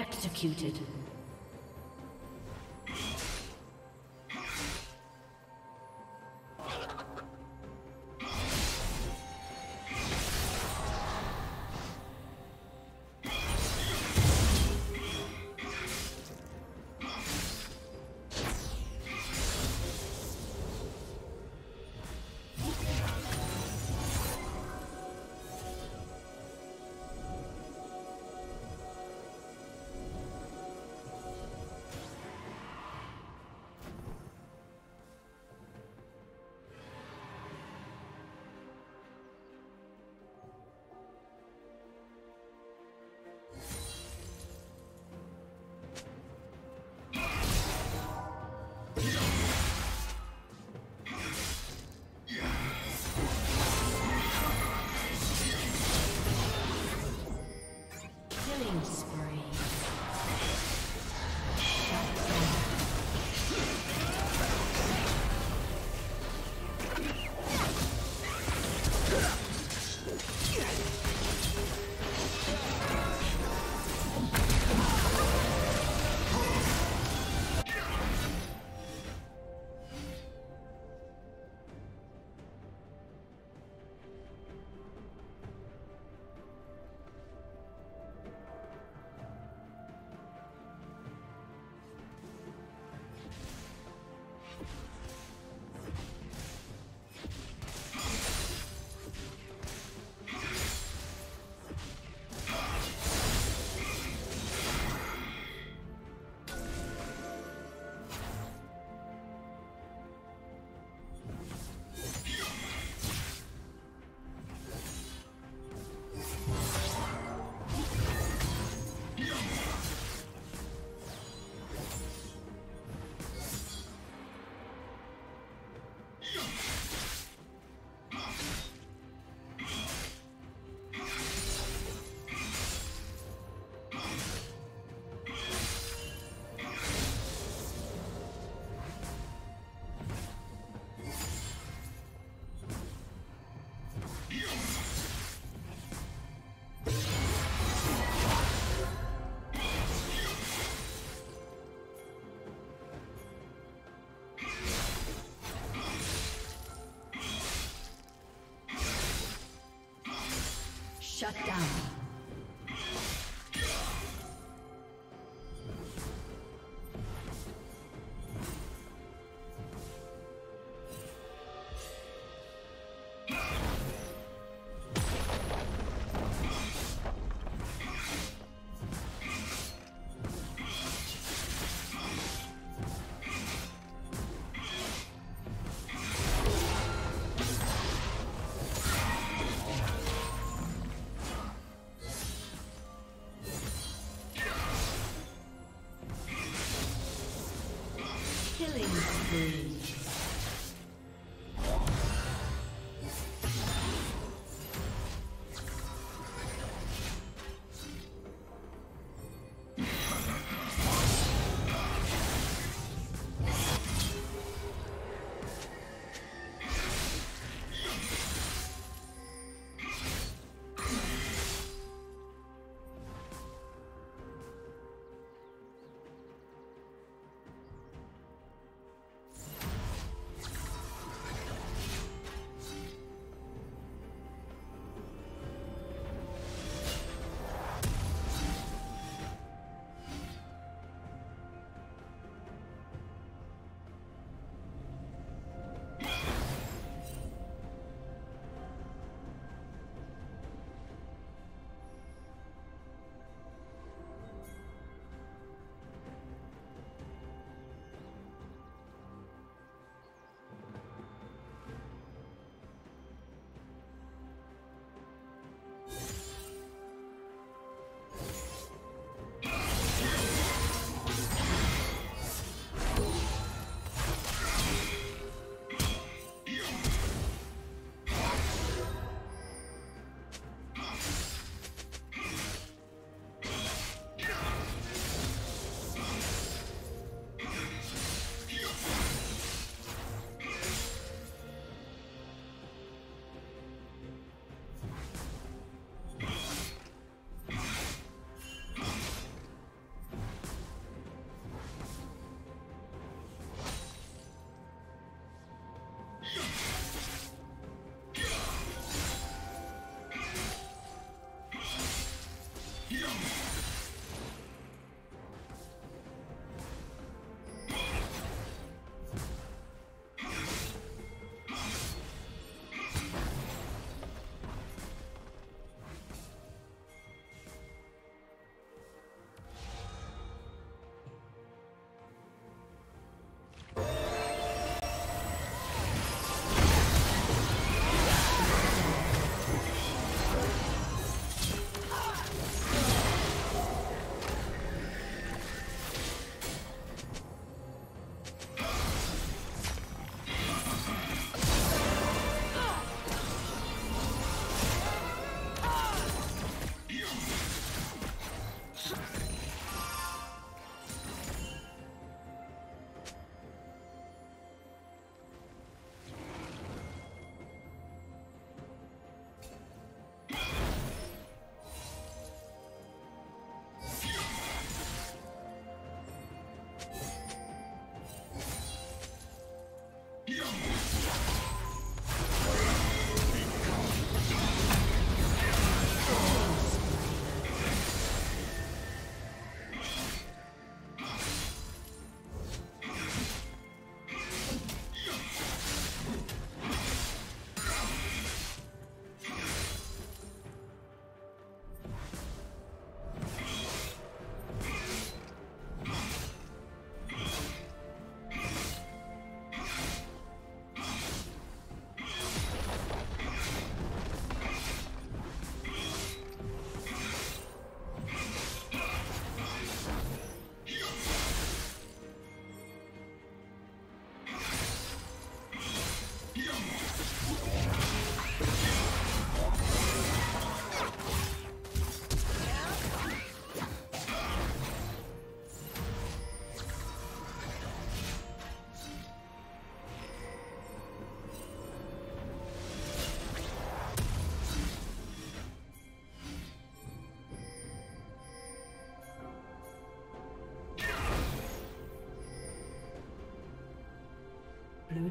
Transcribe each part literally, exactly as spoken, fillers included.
Executed. Shut down. Blue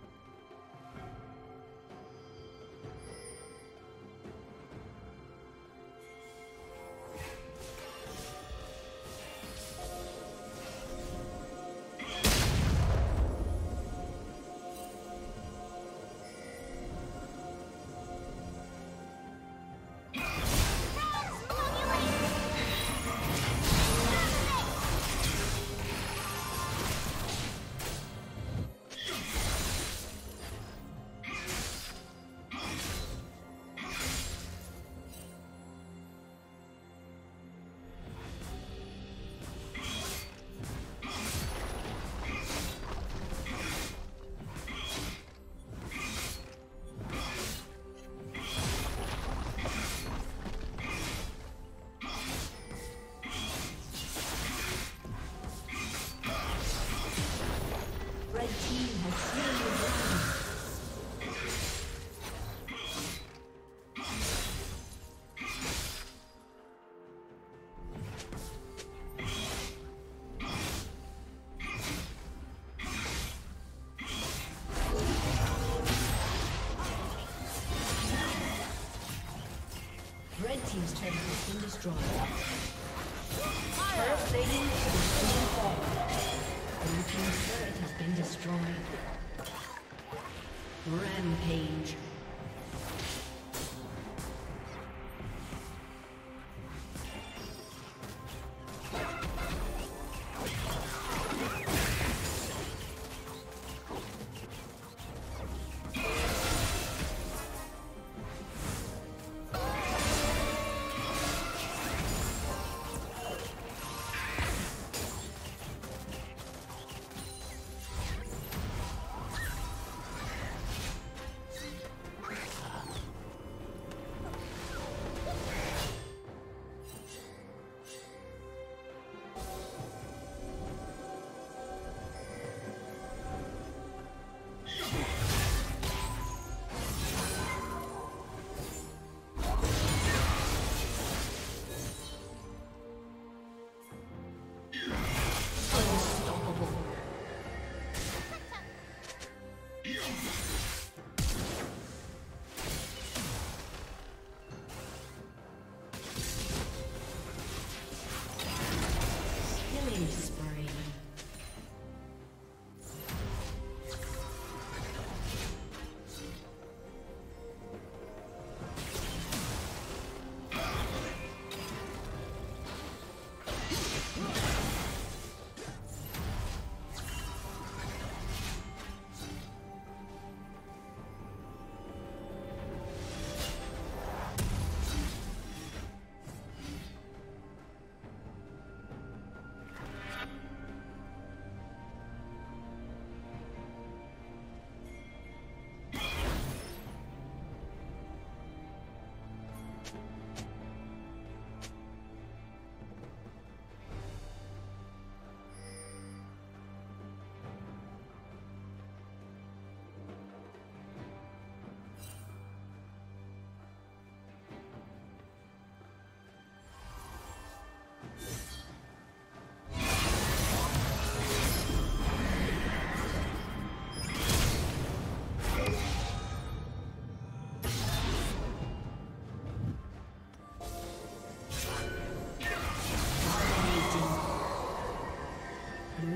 Team's turret has been destroyed. Fire! First lady has been fallen. Blue team's turret has been destroyed. Rampage.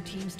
Team's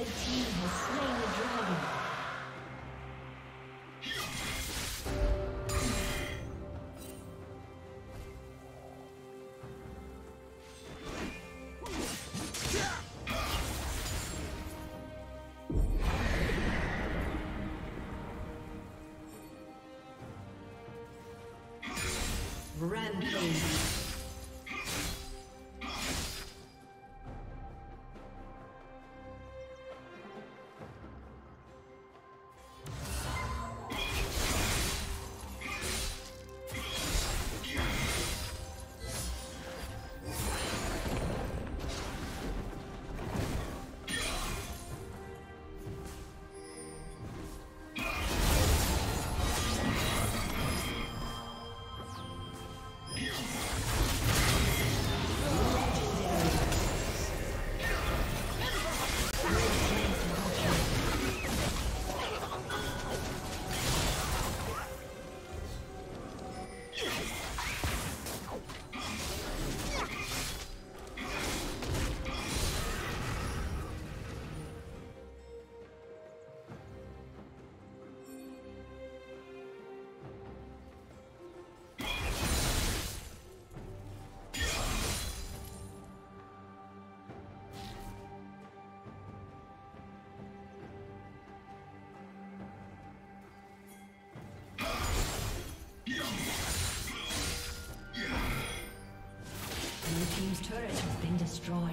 Red team has slain the dragon. Team's turret has been destroyed.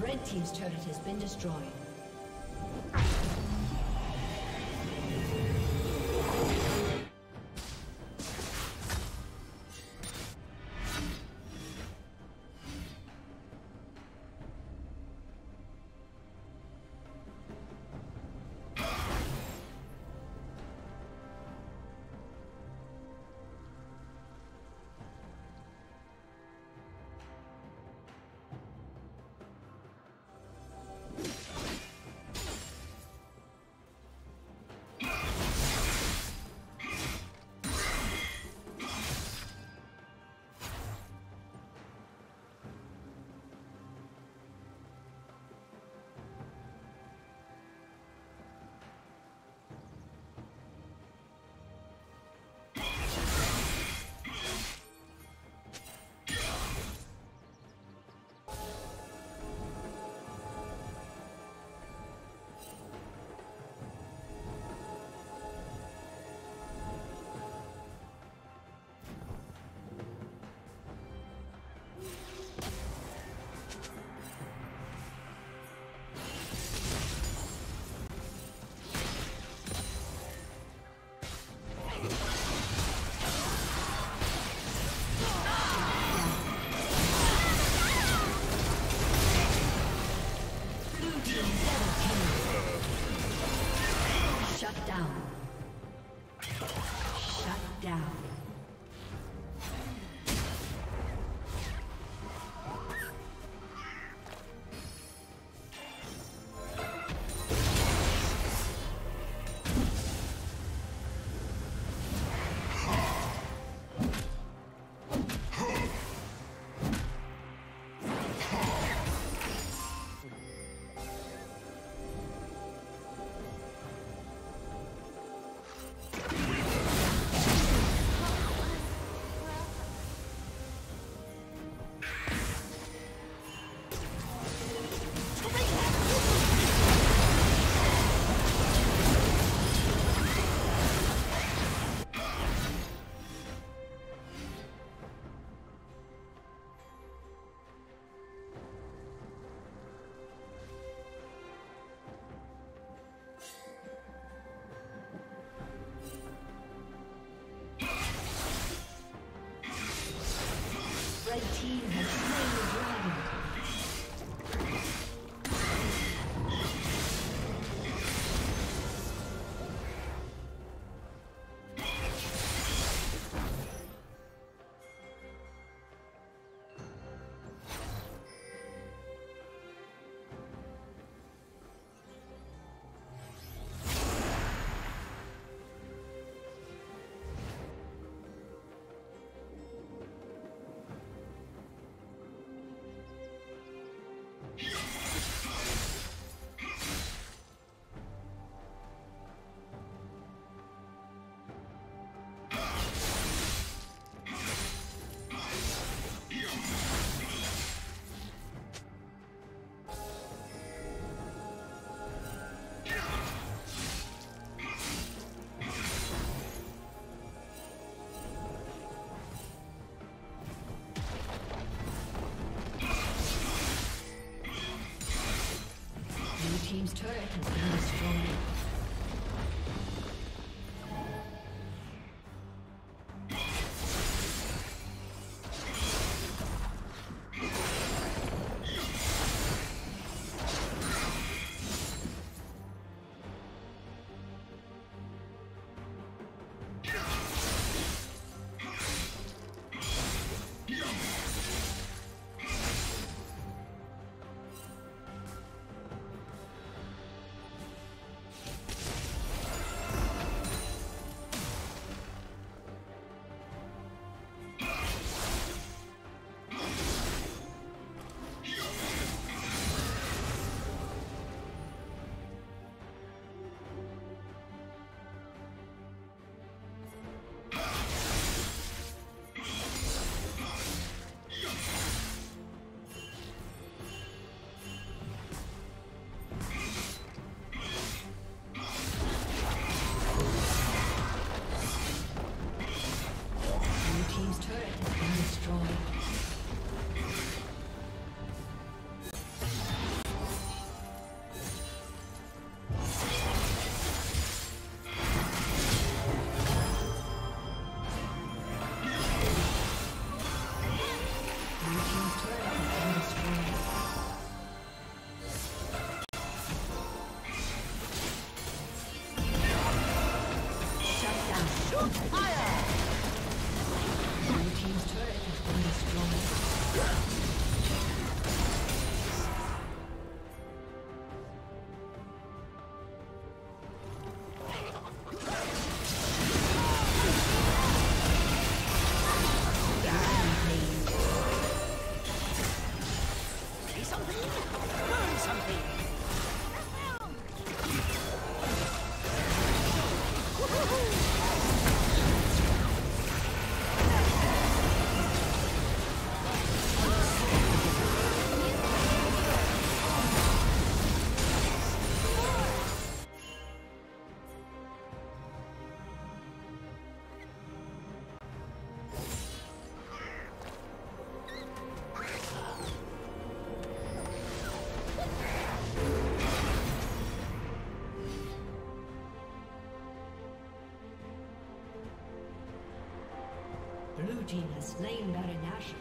Red team's turret has been destroyed. You Blue team has slain Baron Nashor.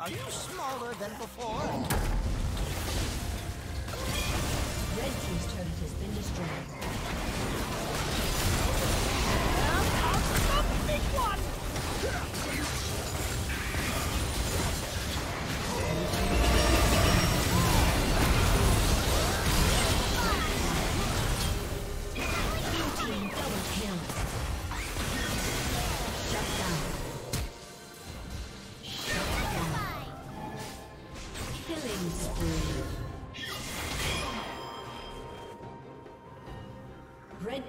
Are you smaller than before? Red team's turret has been destroyed. Well, I'll stop the big one! Blue team double kill. Shut down. Red